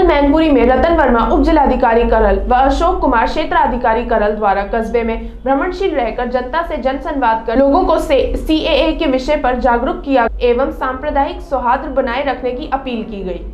कल मैनपुरी में रतन वर्मा उप जिलाधिकारी करल व अशोक कुमार क्षेत्राधिकारी करल द्वारा कस्बे में भ्रमणशील रहकर जनता से जन संवाद कर लोगों को CAA के विषय पर जागरूक किया एवं सांप्रदायिक सौहार्द बनाए रखने की अपील की गई।